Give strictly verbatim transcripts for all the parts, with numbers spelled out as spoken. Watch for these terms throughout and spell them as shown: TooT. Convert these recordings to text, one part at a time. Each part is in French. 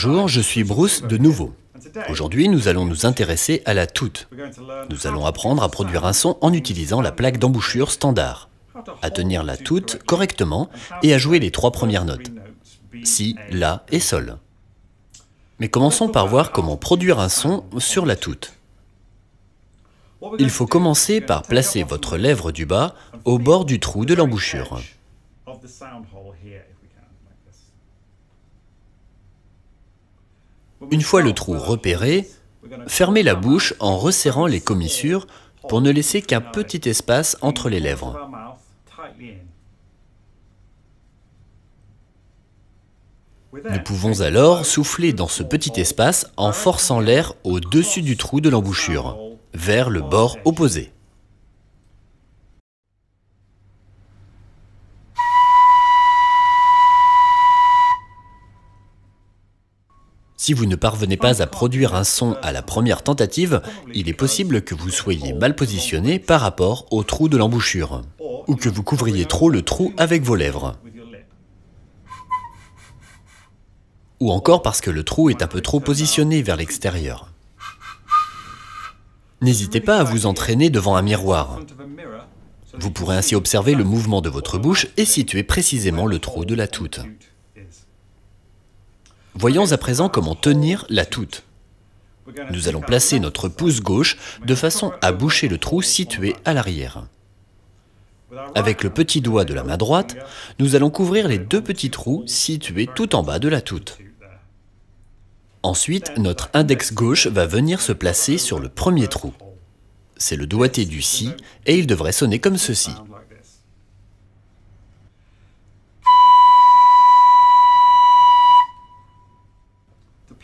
Bonjour, je suis Bruce de nouveau. Aujourd'hui, nous allons nous intéresser à la TooT. Nous allons apprendre à produire un son en utilisant la plaque d'embouchure standard, à tenir la TooT correctement et à jouer les trois premières notes, Si, La et Sol. Mais commençons par voir comment produire un son sur la TooT. Il faut commencer par placer votre lèvre du bas au bord du trou de l'embouchure. Une fois le trou repéré, fermez la bouche en resserrant les commissures pour ne laisser qu'un petit espace entre les lèvres. Nous pouvons alors souffler dans ce petit espace en forçant l'air au-dessus du trou de l'embouchure, vers le bord opposé. Si vous ne parvenez pas à produire un son à la première tentative, il est possible que vous soyez mal positionné par rapport au trou de l'embouchure, ou que vous couvriez trop le trou avec vos lèvres, ou encore parce que le trou est un peu trop positionné vers l'extérieur. N'hésitez pas à vous entraîner devant un miroir. Vous pourrez ainsi observer le mouvement de votre bouche et situer précisément le trou de la TooT. Voyons à présent comment tenir la TooT. Nous allons placer notre pouce gauche de façon à boucher le trou situé à l'arrière. Avec le petit doigt de la main droite, nous allons couvrir les deux petits trous situés tout en bas de la TooT. Ensuite, notre index gauche va venir se placer sur le premier trou. C'est le doigté du Si et il devrait sonner comme ceci.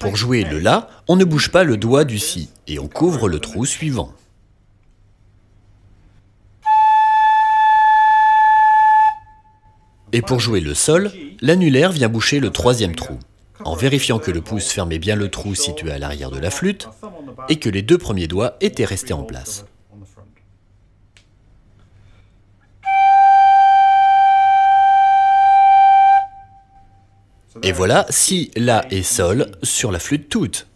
Pour jouer le La, on ne bouge pas le doigt du Si et on couvre le trou suivant. Et pour jouer le Sol, l'annulaire vient boucher le troisième trou, en vérifiant que le pouce fermait bien le trou situé à l'arrière de la flûte et que les deux premiers doigts étaient restés en place. Et voilà Si, La et Sol sur la flûte TooT.